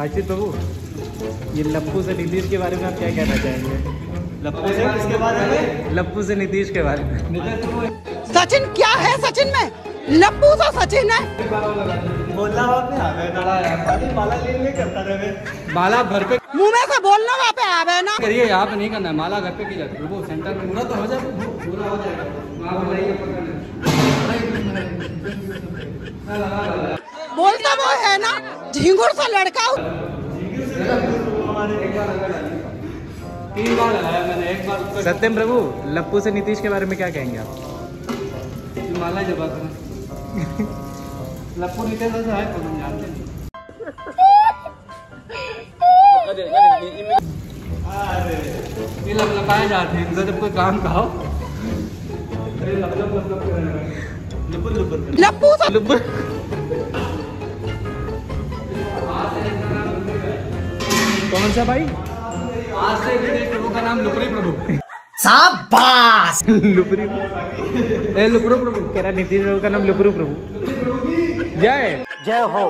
आशीष बाबू, ये लप्पू से नीतीश के बारे में आप क्या कहना चाहेंगे? लप्पू से किसके बारे में? लप्पू से नीतीश के बारे में। सचिन क्या है? सचिन में लप्पू सा सचिन है। बोलना माला घर पे मुँह में से बोलना वहाँ पे आवे ना करिए, यहाँ पे नहीं करना है। माला घर पे की जाती है, वो सेंटर में पूरा तो हो जाए, पूरा हो जाएगा। बोलता वो है ना झिंगुर सा लड़का। तीन बार लगाया मैंने, एक बार। सत्यम प्रभु, लप्पू से नीतीश के बारे में क्या कहेंगे आप? माला जवाब लप्पू नीतीश है, जानते हैं। ये लपलपाए जाते हैं इनसे, जब कोई काम कहो लपलप। कौन सा भाई? आज से प्रभु का नाम लुपरी प्रभु। शाबाश लुपरी ए लुपरू प्रभु कह रहा। नीतीश प्रभु का नाम लुपरू प्रभु। जय जय हो।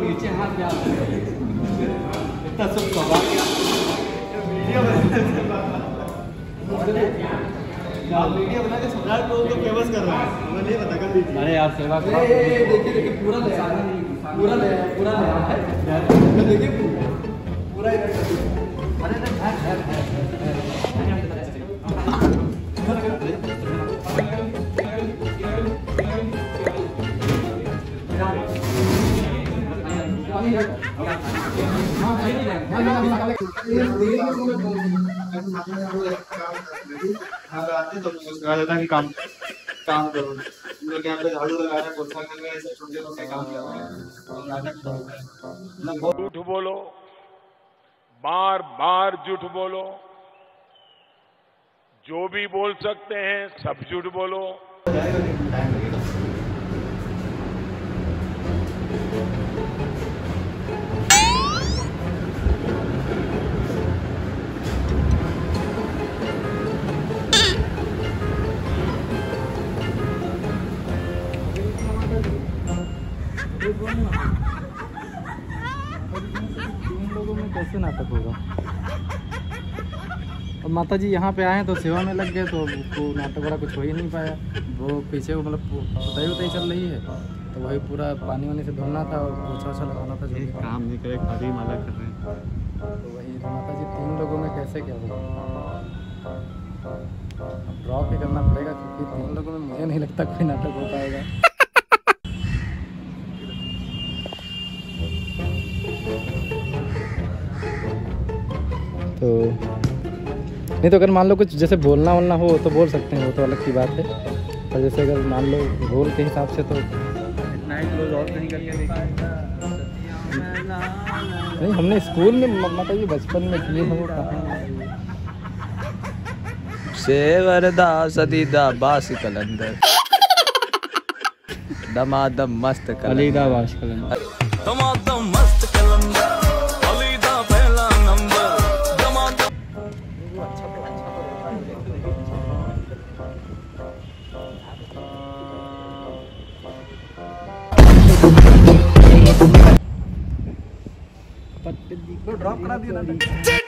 नीचे हाथ क्या इतना सब वीडियो बना के सरदार को तो फेमस कर रहा है, मैंने बता कर दी। अरे यार सेवा करो, देखिए देखिए पूरा ले देखिए पूरा। अरे झूठ बोलो, बार बार झूठ बोलो, जो भी बोल सकते हैं सब झूठ बोलो। कैसे नाटक होगा? और माता जी यहाँ पे आए हैं तो सेवा में लग गए, तो उसको नाटक वाला कुछ हो ही नहीं पाया। वो पीछे वो मतलब बताई बताई चल रही है, तो वही पूरा पानी वानी से धोना था और पोछा ओछा लगाना था, जो काम नहीं करे खाली माला कर रहे हैं। तो वही माता जी तीन लोगों में कैसे क्या होगा, ड्रॉ भी करना पड़ेगा क्योंकि तीन लोगों में मुझे नहीं लगता कोई नाटक हो पाएगा। तो नहीं तो अगर मान लो कुछ जैसे बोलना वोलना हो तो बोल सकते हैं, वो तो अलग की बात है। और जैसे अगर मान लो रोल के हिसाब से तो इतना ही रोल और नहीं करके नहीं, हमने स्कूल में माता जी बचपन में किए हैं। कहा सेवरदा सदीदा बासी कलंदर दमादम मस्त कलंदर बास कलंदर दमादम मस्त कलंदर। ड्रॉप करा दिया ना।